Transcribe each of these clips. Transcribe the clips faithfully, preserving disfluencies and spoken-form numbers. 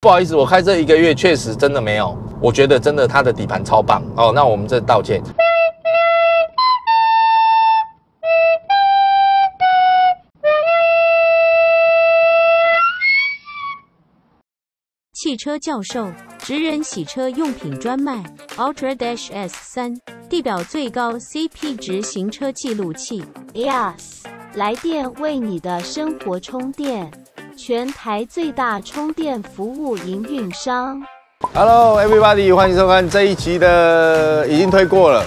不好意思，我开这一个月确实真的没有，我觉得真的它的底盘超棒哦。那我们这道歉。汽车教授职人洗车用品专卖 Ultra S 三 地表最高 C P 值行车记录器 Y E S 来电为你的生活充电。 全台最大充电服务营运商。Hello, everybody， 欢迎收看这一期的，已经推过了。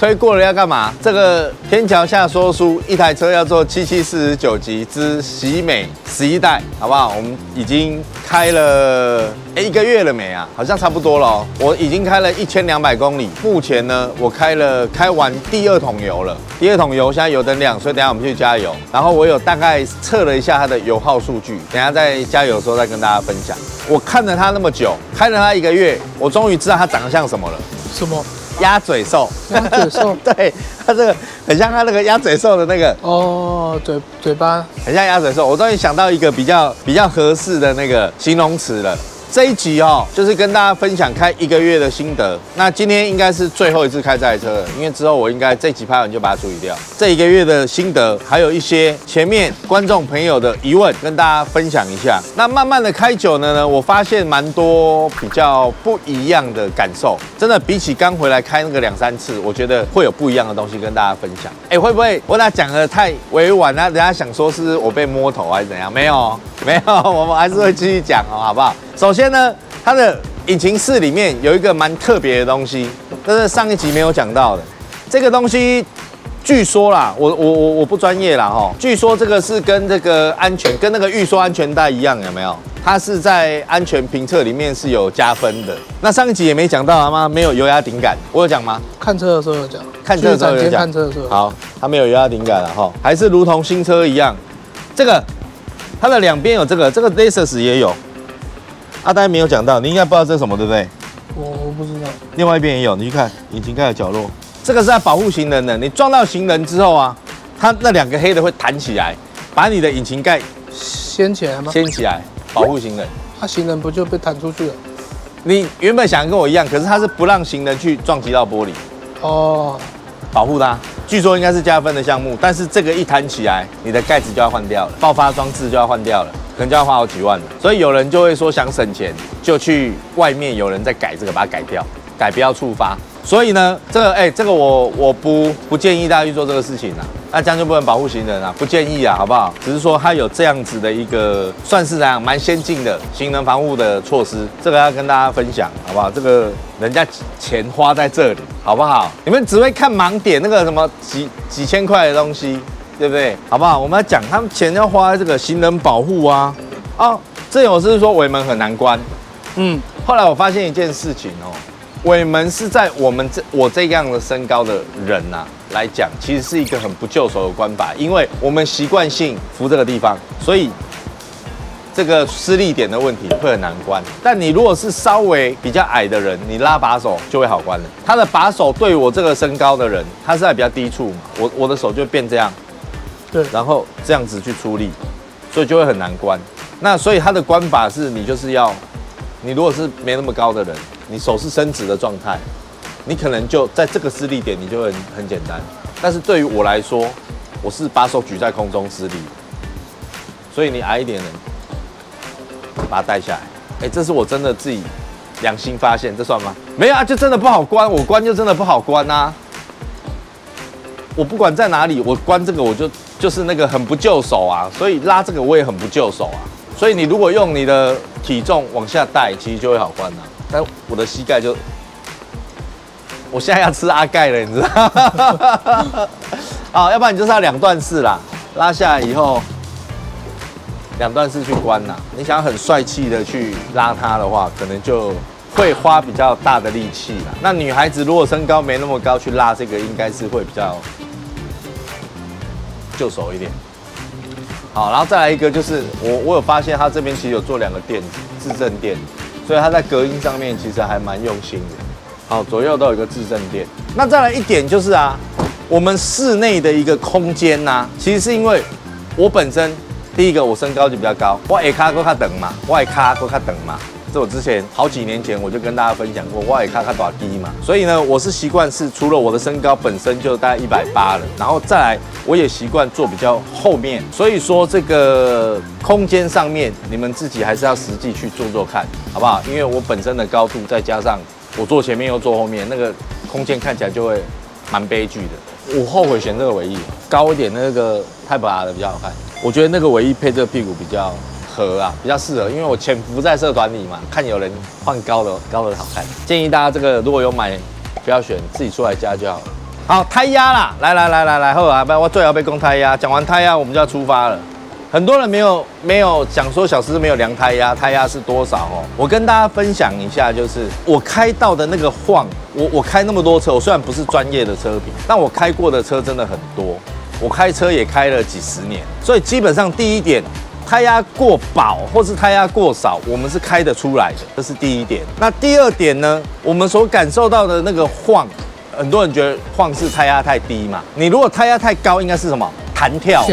推过了要干嘛？这个天桥下说书，一台车要做七七四十九集之喜美十一代，好不好？我们已经开了哎一个月了没啊？好像差不多了哦。我已经开了一千两百公里，目前呢，我开了开完第二桶油了。 第二桶油现在油灯亮，所以等一下我们去加油。然后我有大概测了一下它的油耗数据，等一下在加油的时候再跟大家分享。我看了它那么久，开了它一个月，我终于知道它长得像什么了。什么？鸭嘴兽。鸭嘴兽。对，它这个很像它那个鸭嘴兽的那个。哦，嘴嘴巴很像鸭嘴兽。我终于想到一个比较比较合适的那个形容词了。 这一集哦，就是跟大家分享开一个月的心得。那今天应该是最后一次开这台车了，因为之后我应该这集拍完就把它处理掉。这一个月的心得，还有一些前面观众朋友的疑问，跟大家分享一下。那慢慢的开久了呢，我发现蛮多比较不一样的感受。真的比起刚回来开那个两三次，我觉得会有不一样的东西跟大家分享。哎，会不会我俩讲的太委婉啊？人家想说是我被摸头还是怎样？没有，没有，我们还是会继续讲哦，好不好？ 首先呢，它的引擎室里面有一个蛮特别的东西，但是上一集没有讲到的。这个东西，据说啦，我我我我不专业啦哈。据说这个是跟这个安全，跟那个预缩安全带一样，有没有？它是在安全评测里面是有加分的。那上一集也没讲到啊吗？没有油压顶杆，我有讲吗？看车的时候有讲，看车的时候有讲，看车的时候。好，它没有油压顶杆了哈，还是如同新车一样。这个它的两边有这个，这个 Lexus 也有。 阿呆、啊、没有讲到，你应该不知道这是什么，对不对？我我不知道。另外一边也有，你去看引擎盖的角落，这个是在保护行人的。你撞到行人之后啊，它那两个黑的会弹起来，把你的引擎盖掀起来吗？掀起来，保护行人。那、啊、行人不就被弹出去了？你原本想跟我一样，可是它是不让行人去撞击到玻璃。哦，保护它。据说应该是加分的项目，但是这个一弹起来，你的盖子就要换掉了，爆发装置就要换掉了。 可能就要花好几万了，所以有人就会说想省钱，就去外面有人在改这个，把它改掉，改不要触发。所以呢，这个哎、欸，这个我我不不建议大家去做这个事情啊，那这样就不能保护行人啊，不建议啊，好不好？只是说它有这样子的一个算是啊蛮先进的行人防护的措施，这个要跟大家分享，好不好？这个人家钱花在这里，好不好？你们只会看盲点那个什么几几千块的东西。 对不对？好不好？我们要讲，他们钱要花在这个行人保护啊。哦，这我是说尾门很难关。嗯，后来我发现一件事情哦，尾门是在我们这我这样的身高的人呐、啊、来讲，其实是一个很不就手的关法，因为我们习惯性扶这个地方，所以这个施力点的问题会很难关。但你如果是稍微比较矮的人，你拉把手就会好关了。他的把手对我这个身高的人，他是在比较低处嘛，我我的手就变这样。 对，然后这样子去出力，所以就会很难关。那所以它的关法是你就是要，你如果是没那么高的人，你手是伸直的状态，你可能就在这个施力点，你就很很简单。但是对于我来说，我是把手举在空中施力，所以你矮一点人，把它带下来。哎，这是我真的自己良心发现，这算吗？没有啊，就真的不好关，我关就真的不好关啊。 我不管在哪里，我关这个我就就是那个很不就手啊，所以拉这个我也很不就手啊。所以你如果用你的体重往下带，其实就会好关啊。但我的膝盖就，我现在要吃阿盖了，你知道？啊，要不然你就是要两段式啦，拉下来以后两段式去关啦。你想要很帅气的去拉它的话，可能就。 会花比较大的力气啦。那女孩子如果身高没那么高，去拉这个应该是会比较就手一点。好，然后再来一个就是我我有发现它这边其实有做两个垫子，制震垫，所以它在隔音上面其实还蛮用心的。好，左右都有一个制震垫。那再来一点就是啊，我们室内的一个空间呐、啊，其实是因为我本身第一个我身高就比较高，我矮卡够卡等嘛，我矮卡够卡等嘛。 这我之前好几年前我就跟大家分享过，我也看看短低嘛，所以呢，我是习惯是除了我的身高本身就大概一百八了，然后再来我也习惯坐比较后面，所以说这个空间上面你们自己还是要实际去做做看，好不好？因为我本身的高度再加上我坐前面又坐后面，那个空间看起来就会蛮悲剧的。我后悔选这个尾翼，高一点那个太拔的比较好看，我觉得那个尾翼配这个屁股比较。 合啊，比较适合，因为我潜伏在社团里嘛，看有人换高的，高的好看。建议大家这个如果有买，不要选，自己出来加就好了。好，胎压啦，来来来来来，后来我最好被供胎压。讲完胎压，我们就要出发了。很多人没有没有想说小施没有量胎压，胎压是多少哦？我跟大家分享一下，就是我开到的那个晃，我我开那么多车，我虽然不是专业的车评，但我开过的车真的很多，我开车也开了几十年，所以基本上第一点。 胎压过饱或是胎压过少，我们是开得出来的，这是第一点。那第二点呢？我们所感受到的那个晃，很多人觉得晃是胎压太低嘛。你如果胎压太高，应该是什么？弹跳，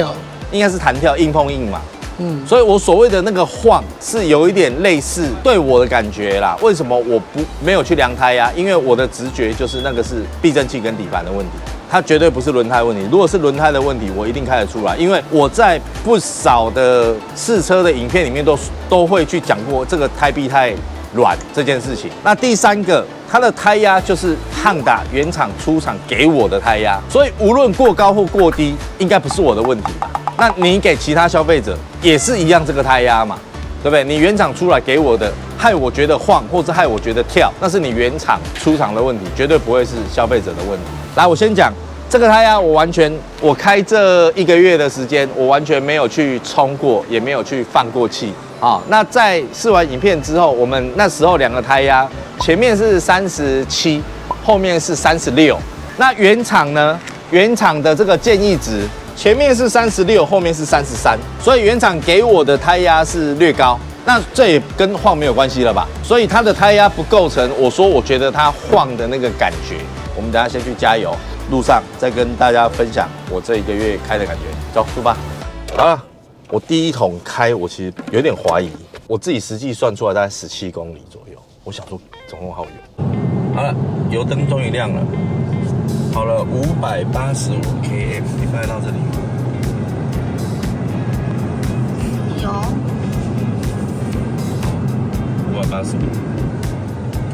应该是弹跳，硬碰硬嘛。嗯，所以我所谓的那个晃是有一点类似对我的感觉啦。为什么我不没有去量胎压？因为我的直觉就是那个是避震器跟底盘的问题。 它绝对不是轮胎问题，如果是轮胎的问题，我一定开得出来，因为我在不少的试车的影片里面都都会去讲过这个胎壁太软这件事情。那第三个，它的胎压就是 Honda 原厂出厂给我的胎压，所以无论过高或过低，应该不是我的问题。那你给其他消费者也是一样这个胎压嘛，对不对？你原厂出来给我的。 害我觉得晃，或者害我觉得跳，那是你原厂出厂的问题，绝对不会是消费者的问题。来，我先讲这个胎压，我完全我开这一个月的时间，我完全没有去冲过，也没有去放过气啊、哦。那在试完影片之后，我们那时候两个胎压，前面是三十七，后面是三十六。那原厂呢？原厂的这个建议值，前面是三十六，后面是三十三，所以原厂给我的胎压是略高。 那这也跟晃没有关系了吧？所以它的胎压不构成我说我觉得它晃的那个感觉。我们等下先去加油，路上再跟大家分享我这一个月开的感觉。走，出发。好了，我第一桶开，我其实有点怀疑，我自己实际算出来大概十七公里左右。我想说，总共好油。好了，油灯终于亮了。好了， 五百八十五 K M， 你看得到这里吗？有。 八十五，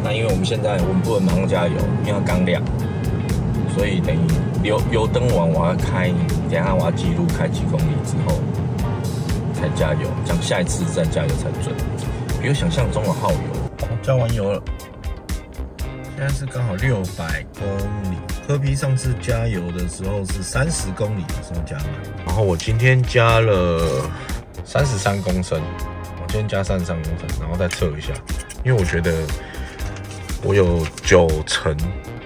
那因为我们现在我们不能马上加油，因为它刚亮，所以等于油油灯完我要开，等一下我要记录开几公里之后才加油，这样下一次再加油才准，比我想象中的耗油。加完油了，现在是刚好六百公里。柯 P 上次加油的时候是三十公里的时候加满，然后我今天加了三十三公升。 先加三十三公升，然后再测一下，因为我觉得我有九成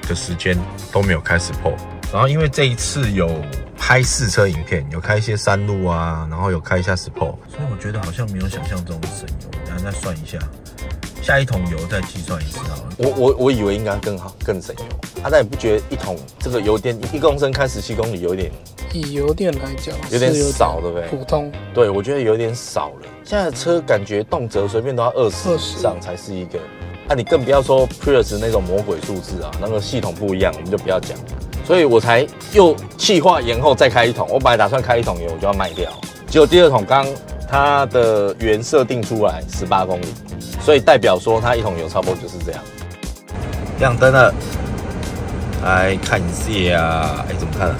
的时间都没有开始破。然后因为这一次有拍试车影片，有开一些山路啊，然后有开一下 S P O， 所以我觉得好像没有想象中的省油。然后再算一下，下一桶油再计算一次好了。我我我以为应该更好更省油，啊，但你不觉得一桶这个油电一公升开十七公里有点？ 以油电来讲，有点少，对不对？普通，对我觉得有点少了。现在的车感觉动辄随便都要二十以上才是一个，那、啊、你更不要说 Prius 那种魔鬼数字啊，那个系统不一样，我们就不要讲。所以我才又计划延后再开一桶，我本来打算开一桶油我就要卖掉，结果第二桶刚它的原设定出来十八公里，所以代表说它一桶油差不多就是这样。亮灯了，来看一下、啊，哎，怎么看啊？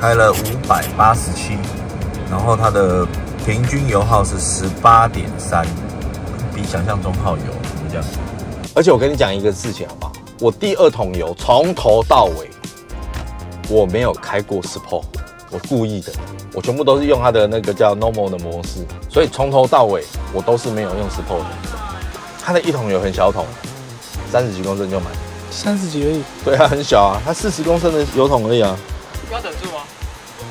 开了五百八十七，然后它的平均油耗是 十八点三， 比想象中耗油，怎么讲？而且我跟你讲一个事情好不好？我第二桶油从头到尾我没有开过 S P O， 我故意的，我全部都是用它的那个叫 normal 的模式，所以从头到尾我都是没有用 S P O 的。它的一桶油很小桶，三十几公升就满，三十几而已。对啊，很小啊，它四十公升的油桶而已啊。 要等住吗？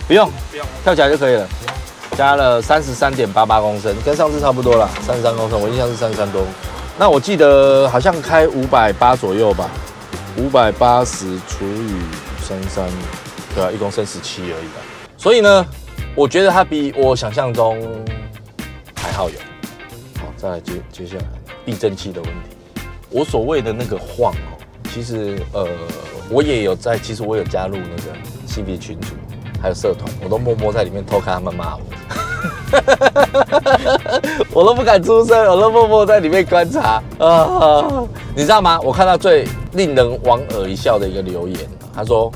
不用，不用，跳起来就可以了。加了 三十三点八八 公升，跟上次差不多啦， 三十三公升，我印象是三十三多。那我记得好像开五百八左右吧， 五百八十除以三十三，对啊，一公升十七而已吧。所以呢，我觉得它比我想象中还好有。好，再来接接下来避震器的问题。我所谓的那个晃哦，其实呃我也有在，其实我有加入那个 C B 群组，还有社团，我都默默在里面偷看他们骂我。我都不敢出声，我都默默在里面观察啊！你知道吗？我看到最令人莞尔一笑的一个留言，他说：“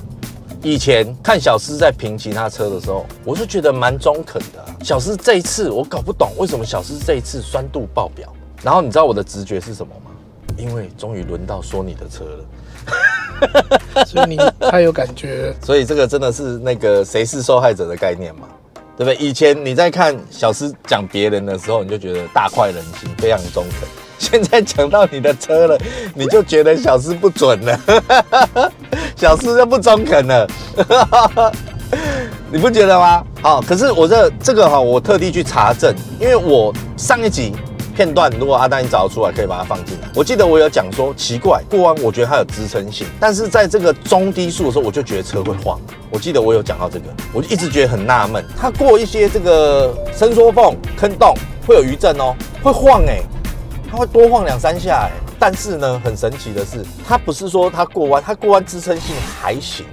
以前看小施在评其他车的时候，我是觉得蛮中肯的、啊。小施这一次，我搞不懂为什么小施这一次酸度爆表。然后你知道我的直觉是什么吗？因为终于轮到说你的车了。” 所以你太有感觉了。所以这个真的是那个谁是受害者的概念嘛？ 对不对？以前你在看小施讲别人的时候，你就觉得大快人心，非常中肯。现在讲到你的车了，你就觉得小施不准了，小施就不中肯了，你不觉得吗？好，可是我这这个哈、哦，我特地去查证，因为我上一集片段，如果阿丹你找得出来，可以把它放进来。我记得我有讲说，奇怪，过弯我觉得它有支撑性，但是在这个中低速的时候，我就觉得车会晃。 我记得我有讲到这个，我就一直觉得很纳闷，它过一些这个伸缩缝、坑洞会有余震哦，会晃哎、欸，它会多晃两三下哎、欸。但是呢，很神奇的是，它不是说它过弯，它过弯支撑性还行。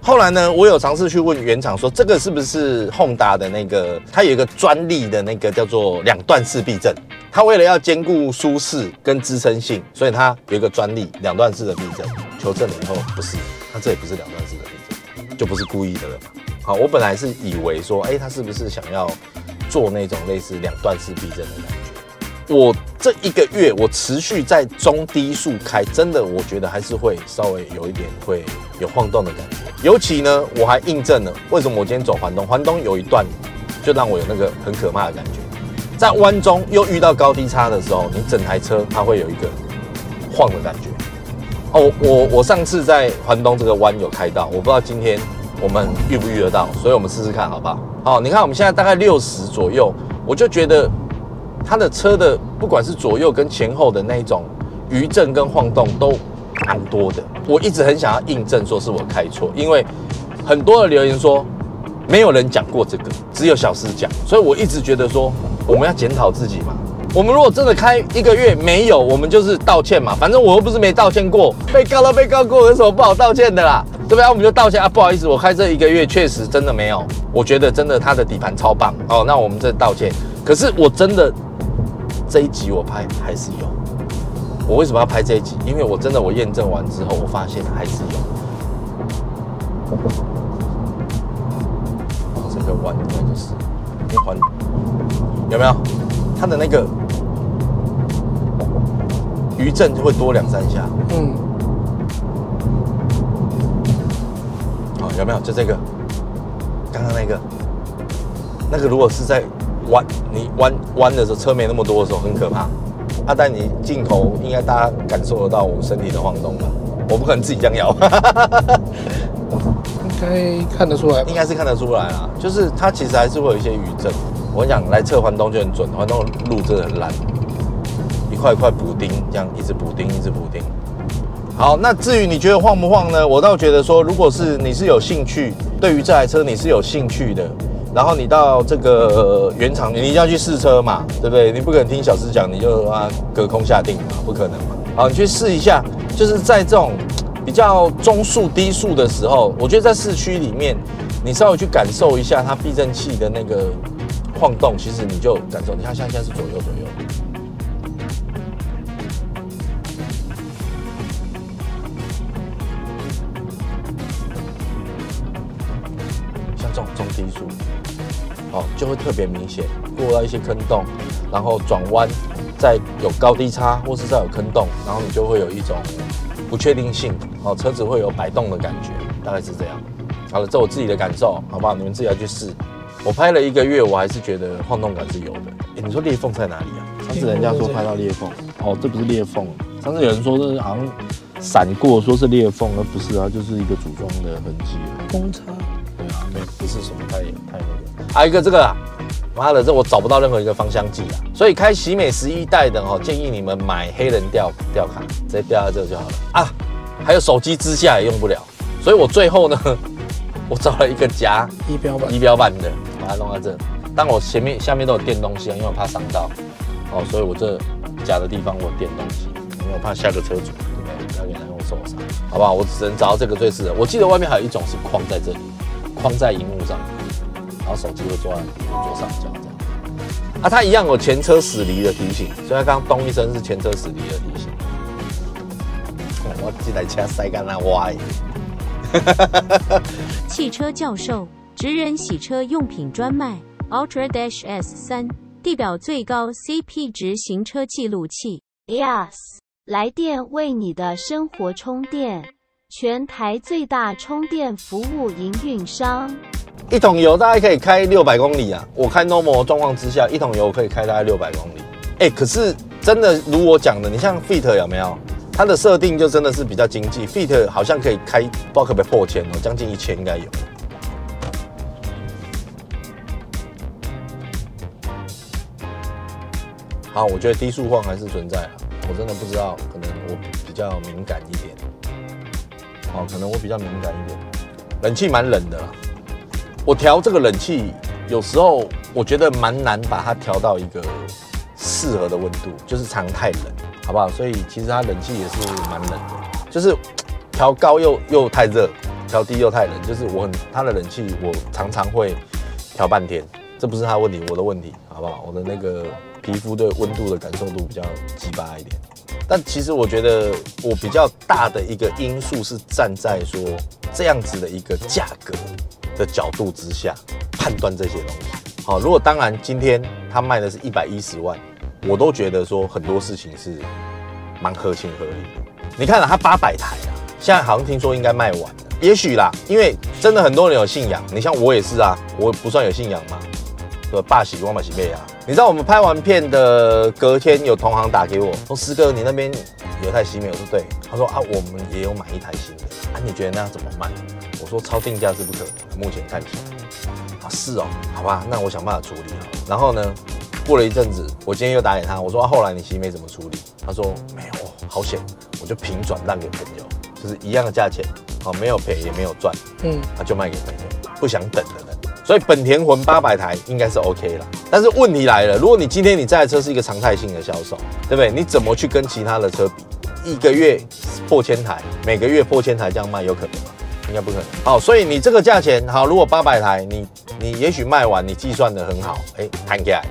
后来呢，我有尝试去问原厂说，这个是不是Honda的那个，它有一个专利的那个叫做两段式避震，它为了要兼顾舒适跟支撑性，所以它有一个专利两段式的避震。求证了以后，不是，它这也不是两段式的避震。 就不是故意的了嘛。好，我本来是以为说，哎、欸，他是不是想要做那种类似两段式避震的感觉？我这一个月我持续在中低速开，真的我觉得还是会稍微有一点会有晃动的感觉。尤其呢，我还印证了为什么我今天走环东，环东有一段就让我有那个很可怕的感觉。在弯中又遇到高低差的时候，你整台车它会有一个晃的感觉。 哦，我我上次在环东这个弯有开到，我不知道今天我们遇不遇得到，所以我们试试看好不好？好，你看我们现在大概六十左右，我就觉得它的车的不管是左右跟前后的那一种余震跟晃动都蛮多的。我一直很想要印证说是我开错，因为很多的留言说没有人讲过这个，只有小施讲，所以我一直觉得说我们要检讨自己嘛。 我们如果真的开一个月没有，我们就是道歉嘛。反正我又不是没道歉过，被告都被告过，有什么不好道歉的啦？对不对？我们就道歉啊，不好意思，我开这一个月确实真的没有，我觉得真的它的底盘超棒哦。那我们这道歉，可是我真的这一集我拍还是有。我为什么要拍这一集？因为我真的我验证完之后，我发现还是有。这个弯应该就是你环有没有？它的那个。 余震就会多两三下，嗯，好、哦，有没有？就这个，刚刚那个，那个如果是在弯，你弯弯的时候，车没那么多的时候，很可怕。啊，但你镜头应该大家感受得到我身体的晃动吧？我不可能自己这样摇，应该看得出来，应该是看得出来啊。就是它其实还是会有一些余震。我跟你讲，来测环东就很准，环东路真的很烂。 一块一块补丁，这样一直补丁，一直补丁。好，那至于你觉得晃不晃呢？我倒觉得说，如果是你是有兴趣，对于这台车你是有兴趣的，然后你到这个、呃、原厂，你一定要去试车嘛，对不对？你不可能听小施讲你就啊隔空下定嘛，不可能嘛。好，你去试一下，就是在这种比较中速、低速的时候，我觉得在市区里面，你稍微去感受一下它避震器的那个晃动，其实你就感受。你看现在是左右左右。 哦，就会特别明显，过到一些坑洞，然后转弯，再有高低差，或是再有坑洞，然后你就会有一种不确定性，哦，车子会有摆动的感觉，大概是这样。好了，这我自己的感受，好不好？你们自己要去试。我拍了一个月，我还是觉得晃动感是有的。哎，你说裂缝在哪里啊？上次人家说拍到裂缝，哦，这不是裂缝。上次有人说这好像闪过，说是裂缝，而不是啊，就是一个组装的痕迹，公差。 对，不是什么太太那个。还、啊、一个这个啊，妈的，这我找不到任何一个芳香剂啊。所以开喜美十一代的哦，建议你们买黑人吊吊卡，直接吊在这就好了啊。还有手机支架也用不了，所以我最后呢，我找了一个夹仪表板仪表板的，把它弄在这。但我前面下面都有垫东西，因为我怕伤到，哦，所以我这夹的地方我有垫东西，因为我怕下个车主对不对？要给他弄受伤，好不好？我只能找到这个最适合。我记得外面还有一种是框在这里，框在荧幕上，然后手机会坐在左上角这样。啊，它一样有前车驶离的提醒，所以刚刚咚一声是前车驶离的提醒。我进来车塞干那歪。汽车教授，职人洗车用品专卖 ，Ultra-S 三 地表最高 C P 值行车记录器 ，Y E S 来电为你的生活充电，全台最大充电服务营运商。一桶油大概可以开六百公里啊！我开 normal 状况之下，一桶油可以开大概六百公里。哎、欸，可是真的如我讲的，你像 Fit 有没有？它的设定就真的是比较经济 ，Fit 好像可以开，不知道可不可以破千哦，将近一千应该有。好，我觉得低速晃还是存在啊，我真的不知道，可能我比较敏感一点。哦，可能我比较敏感一点，冷气蛮冷的啦。我调这个冷气，有时候我觉得蛮难把它调到一个适合的温度，就是常太冷，好不好？所以其实它冷气也是蛮冷的，就是调高又又太热，调低又太冷，就是我很它的冷气我常常会调半天，这不是它的问题，我的问题，好不好？我的那个皮肤对温度的感受度比较鸡巴一点，但其实我觉得我比较大的一个因素是站在说这样子的一个价格的角度之下判断这些东西，好，如果当然今天他卖的是一百一十万，我都觉得说很多事情是蛮合情合理的。你看了、啊、他八百台啊，现在好像听说应该卖完了，也许啦，因为真的很多人有信仰，你像我也是啊，我不算有信仰嘛，对吧？爸喜光爸喜妹啊，你知道我们拍完片的隔天有同行打给我，说师哥你那边有台西美，我说对，他说啊我们也有买一台新的，啊你觉得那怎么卖？我说超定价是不可能，目前看起来啊是哦，好吧，那我想办法处理好。然后呢，过了一阵子，我今天又打给他，我说、啊、后来你西美怎么处理？他说没有，哦、好险，我就平转让给朋友，就是一样的价钱，好、哦、没有赔也没有赚，嗯，他就卖给朋友，不想等的人。所以本田魂八百台应该是 OK 啦。但是问题来了，如果你今天你这台车是一个常态性的销售，对不对？你怎么去跟其他的车比？一个月破千台，每个月破千台这样卖有可能吗？应该不可能。好，所以你这个价钱，好，如果八百台，你你也许卖完，你计算的很好，哎、欸，摊起来，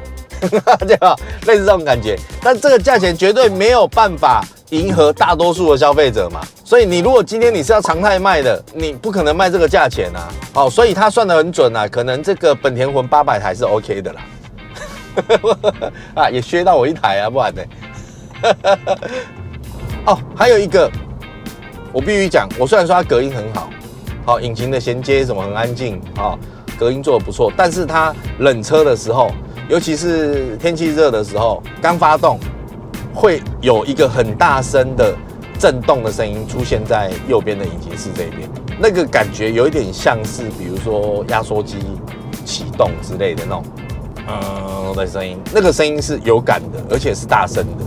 对吧？类似这种感觉。但这个价钱绝对没有办法迎合大多数的消费者嘛。所以你如果今天你是要常态卖的，你不可能卖这个价钱啊。好，所以他算得很准啊，可能这个本田魂八百台是 OK 的啦。啊，也削到我一台啊，不然呢？哦，还有一个，我必须讲，我虽然说它隔音很好。好，引擎的衔接什么很安静啊、哦，隔音做得不错。但是它冷车的时候，尤其是天气热的时候，刚发动会有一个很大声的震动的声音出现在右边的引擎室这边，那个感觉有一点像是比如说压缩机启动之类的那种嗯的声音，那个声音是有感的，而且是大声的。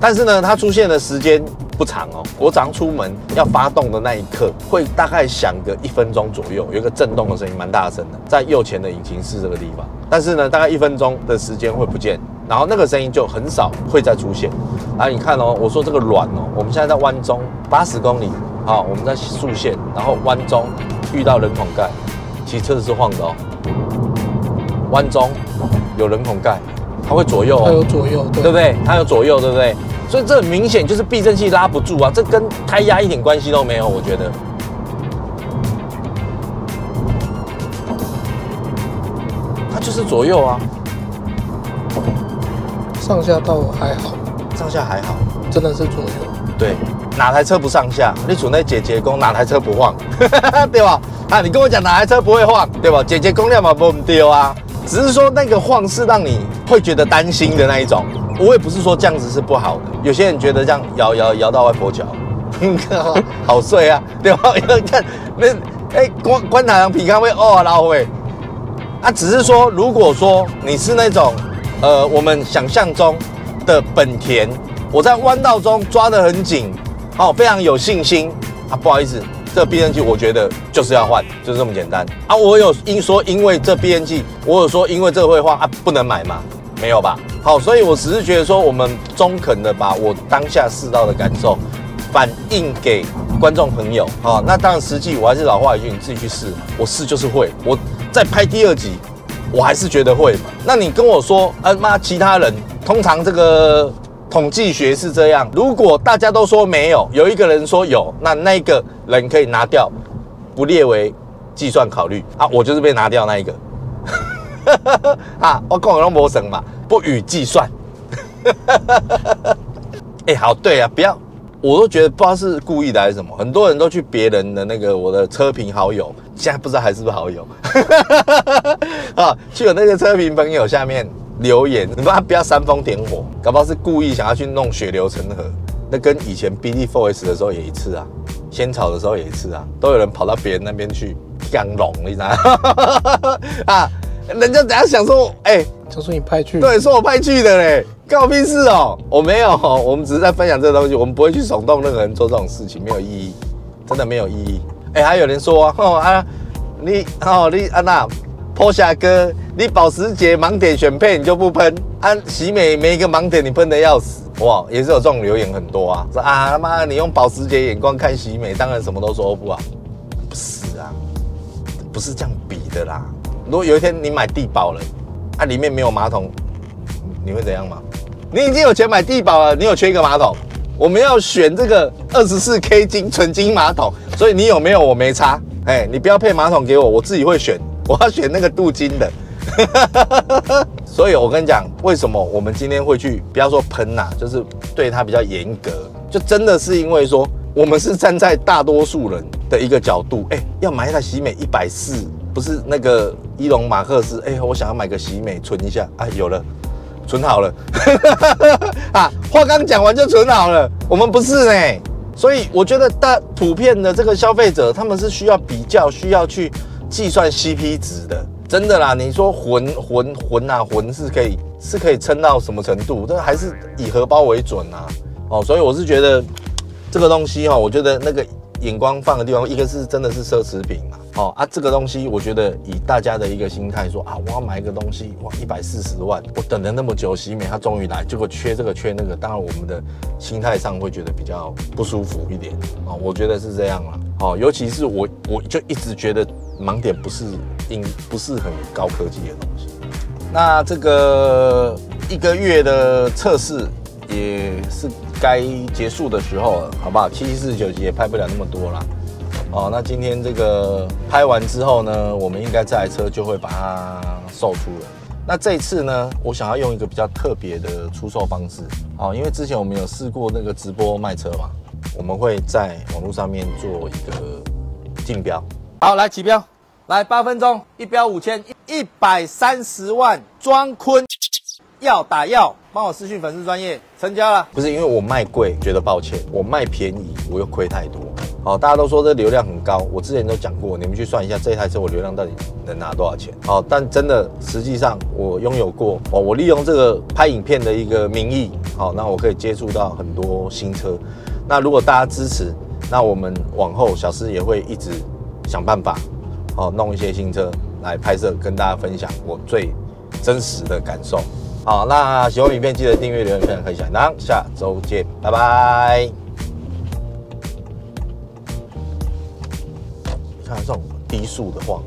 但是呢，它出现的时间不长哦，我早上出门要发动的那一刻，会大概响个一分钟左右，有一个震动的声音，蛮大声的，在右前的引擎室这个地方。但是呢，大概一分钟的时间会不见，然后那个声音就很少会再出现。啊，你看哦，我说这个软哦，我们现在在湾中八十公里，啊、哦，我们在速线，然后湾中遇到人孔盖，其实车子是晃的哦。湾中有人孔盖，它会左右、哦，它有左右，对，对不对？它有左右，对不对？所以这很明显就是避震器拉不住啊，这跟胎压一点关系都没有，我觉得。它就是左右啊，上下倒还好，上下还好，真的是左右。对，哪台车不上下？你主那姐姐公哪台车不晃，对吧？啊，你跟我讲哪台车不会晃，对吧？姐姐公量嘛不丢啊，只是说那个晃是让你会觉得担心的那一种。我也不是说这样子是不好的，有些人觉得这样摇摇摇到外婆桥，好睡啊，对吧？看那哎、欸、关关塔洋皮干会哦老会，啊，只是说如果说你是那种呃我们想象中的本田，我在弯道中抓得很紧，哦，非常有信心啊，不好意思，这 B N G 我觉得就是要换，就这么简单啊！我有因说因为这 B N G， 我有说因为这个会换啊，不能买嘛？没有吧？好，所以我只是觉得说，我们中肯的把我当下试到的感受反映给观众朋友啊、哦。那当然，实际我还是老话一句，你自己去试，我试就是会。我再拍第二集，我还是觉得会嘛。那你跟我说，啊妈，其他人通常这个。 统计学是这样，如果大家都说没有，有一个人说有，那那个人可以拿掉，不列为计算考虑啊。我就是被拿掉那一个，啊，我讲的都没省嘛，不予计算。哎、欸，好，对啊，不要，我都觉得不知道是故意的还是什么，很多人都去别人的那个我的车评好友，现在不知道还是不是好友，啊，去我那个车评朋友下面。 留言，你妈不要煽风点火，搞不好是故意想要去弄血流成河。那跟以前 B D 四 S 的时候也一次啊，仙草的时候也一次啊，都有人跑到别人那边去干龙，你知道吗？啊，人家等下想说，哎、欸，就说你派去，对，说我派去的嘞，干我屁事哦，我没有，我们只是在分享这个东西，我们不会去耸动任何人做这种事情，没有意义，真的没有意义。哎、欸，还有人说啊，哦、啊你哦你安娜。啊 坡下哥，你保时捷盲点选配你就不喷，啊，喜美每一个盲点你喷的要死，哇，也是有这种留言很多啊，说啊他妈你用保时捷眼光看喜美，当然什么都说不啊，不是啊，不是这样比的啦。如果有一天你买帝宝了，啊里面没有马桶，你会怎样吗？你已经有钱买帝宝了，你有缺一个马桶，我们要选这个二十四 K 金纯金马桶，所以你有没有我没差，哎、欸，你不要配马桶给我，我自己会选。 我要选那个镀金的，所以我跟你讲，为什么我们今天会去不要说喷呐、啊，就是对它比较严格，就真的是因为说我们是站在大多数人的一个角度，哎、欸，要买一台喜美一百四十，不是那个伊隆马克思，哎、欸，我想要买个喜美存一下，啊，有了，存好了，啊，话刚讲完就存好了，我们不是呢、欸，所以我觉得大普遍的这个消费者，他们是需要比较，需要去。 计算 C P 值的，真的啦！你说混混混啊，混是可以是可以撑到什么程度？但还是以荷包为准啊！哦，所以我是觉得这个东西哈、哦，我觉得那个眼光放的地方，一个是真的是奢侈品嘛，哦啊，这个东西我觉得以大家的一个心态说啊，我要买一个东西，哇，一百四十万，我等了那么久，喜美它终于来，结果缺这个缺那个，当然我们的心态上会觉得比较不舒服一点啊、哦，我觉得是这样啦。哦，尤其是我我就一直觉得。 盲点不是应不是很高科技的东西，那这个一个月的测试也是该结束的时候了，好不好？七七四十九集也拍不了那么多啦。哦，那今天这个拍完之后呢，我们应该这台车就会把它售出了。那这一次呢，我想要用一个比较特别的出售方式，哦，因为之前我们有试过那个直播卖车嘛，我们会在网络上面做一个竞标。好，来起标。 来八分钟，一标五千，一百三十万，庄坤要打要，帮我私讯粉丝专业成交了。不是因为我卖贵，觉得抱歉，我卖便宜，我又亏太多。好、哦，大家都说这流量很高，我之前都讲过，你们去算一下这一台车我流量到底能拿多少钱。好、哦，但真的实际上我拥有过，哦，我利用这个拍影片的一个名义，好、哦，那我可以接触到很多新车。那如果大家支持，那我们往后小施也会一直想办法。 哦，弄一些新车来拍摄，跟大家分享我最真实的感受。好，那喜欢影片记得订阅、留言、分享、开小铃铛，下周见，拜拜。看这种低速的晃，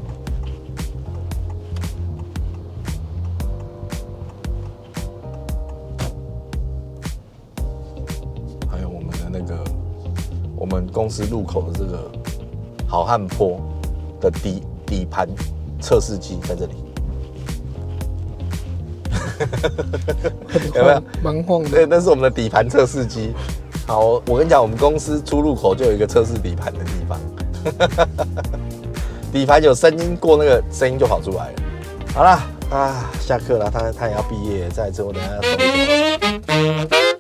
还有我们的那个我们公司入口的这个好汉坡。 的底底盘测试机在这里，有没有蛮晃的？对，那是我们的底盘测试机。好，我跟你讲，我们公司出入口就有一个测试底盘的地方，底盘有声音过那个声音就跑出来了。好啦，啊，下课了，他他也要毕业，在之后等下要走一走。